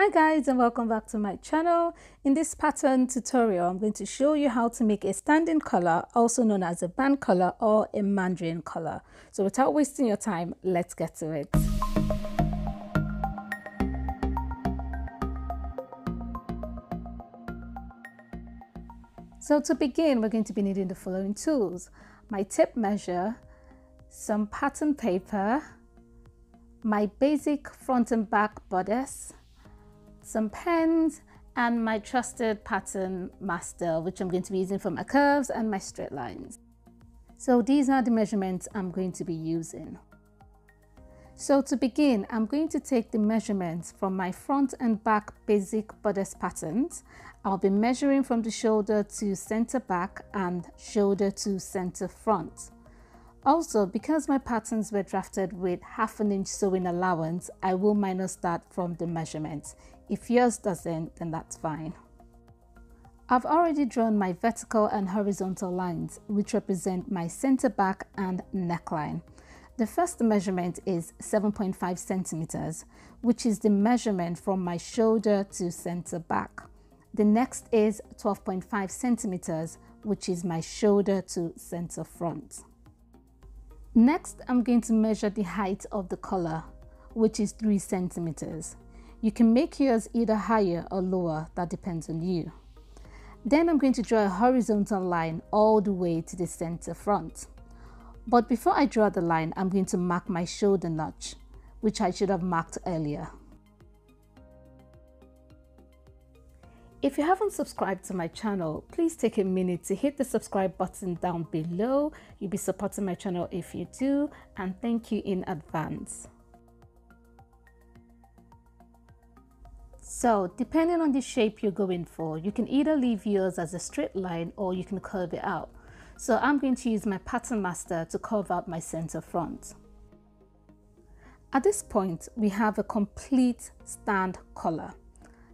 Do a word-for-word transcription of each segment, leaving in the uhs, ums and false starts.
Hi guys, and welcome back to my channel. In this pattern tutorial, I'm going to show you how to make a standing collar, also known as a band collar or a mandarin collar. So without wasting your time, let's get to it. So to begin, we're going to be needing the following tools: my tape measure, some pattern paper, my basic front and back bodice, some pens, and my trusted pattern master, which I'm going to be using for my curves and my straight lines. So these are the measurements I'm going to be using. So to begin, I'm going to take the measurements from my front and back basic bodice patterns. I'll be measuring from the shoulder to center back and shoulder to center front. Also, because my patterns were drafted with half an inch sewing allowance, I will minus that from the measurements. If yours doesn't, then that's fine. I've already drawn my vertical and horizontal lines, which represent my center back and neckline. The first measurement is seven point five centimeters, which is the measurement from my shoulder to center back. The next is twelve point five centimeters, which is my shoulder to center front. Next, I'm going to measure the height of the collar, which is three centimeters. You can make yours either higher or lower, that depends on you. Then I'm going to draw a horizontal line all the way to the center front. But before I draw the line, I'm going to mark my shoulder notch, which I should have marked earlier. If you haven't subscribed to my channel, please take a minute to hit the subscribe button down below. You'll be supporting my channel if you do, and thank you in advance. So, depending on the shape you're going for, you can either leave yours as a straight line or you can curve it out. So I'm going to use my pattern master to curve out my center front. At this point, we have a complete stand collar.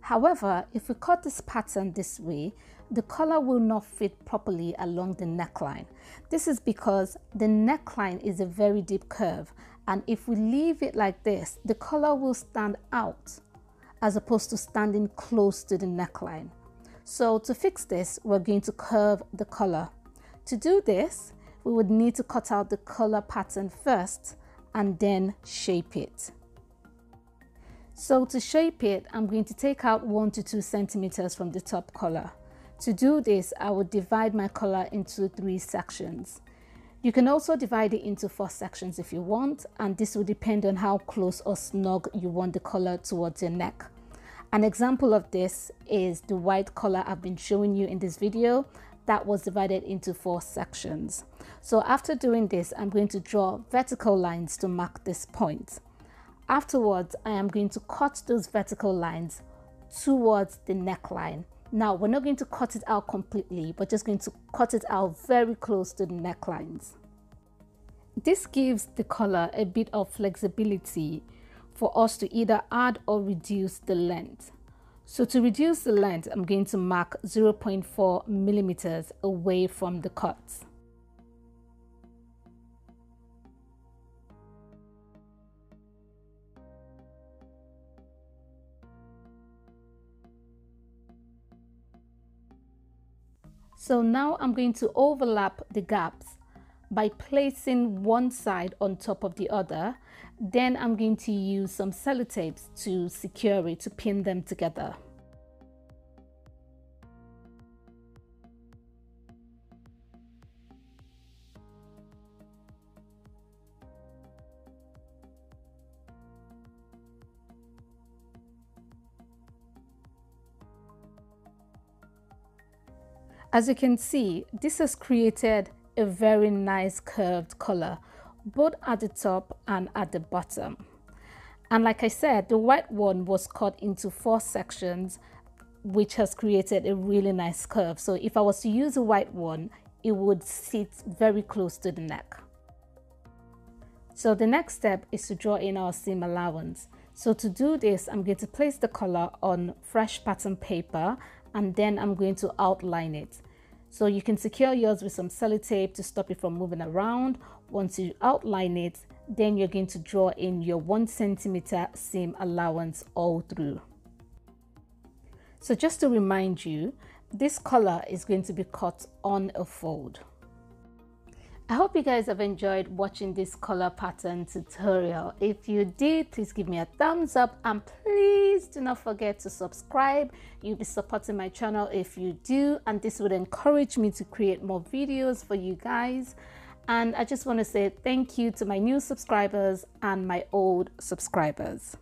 However, if we cut this pattern this way, the collar will not fit properly along the neckline. This is because the neckline is a very deep curve, and if we leave it like this, the collar will stand out as opposed to standing close to the neckline. So to fix this, we're going to curve the collar. To do this, we would need to cut out the collar pattern first and then shape it. So to shape it, I'm going to take out one to two centimeters from the top collar. To do this, I will divide my collar into three sections. You can also divide it into four sections if you want, and this will depend on how close or snug you want the collar towards your neck. An example of this is the white collar I've been showing you in this video that was divided into four sections. So after doing this, I'm going to draw vertical lines to mark this point. Afterwards, I am going to cut those vertical lines towards the neckline. Now, we're not going to cut it out completely, but just going to cut it out very close to the necklines. This gives the collar a bit of flexibility for us to either add or reduce the length. So to reduce the length, I'm going to mark zero point four millimeters away from the cut. So now I'm going to overlap the gaps by placing one side on top of the other. Then I'm going to use some sellotapes to secure it, to pin them together. As you can see, this has created a very nice curved collar, both at the top and at the bottom. And like I said, the white one was cut into four sections, which has created a really nice curve. So if I was to use a white one, it would sit very close to the neck. So the next step is to draw in our seam allowance. So to do this, I'm going to place the collar on fresh pattern paper, and then I'm going to outline it. So you can secure yours with some sellotape to stop it from moving around. Once you outline it, then you're going to draw in your one centimeter seam allowance all through. So just to remind you, this collar is going to be cut on a fold. I hope you guys have enjoyed watching this collar pattern tutorial. If you did, please give me a thumbs up and please do not forget to subscribe. You'll be supporting my channel if you do, and this would encourage me to create more videos for you guys. And I just want to say thank you to my new subscribers and my old subscribers.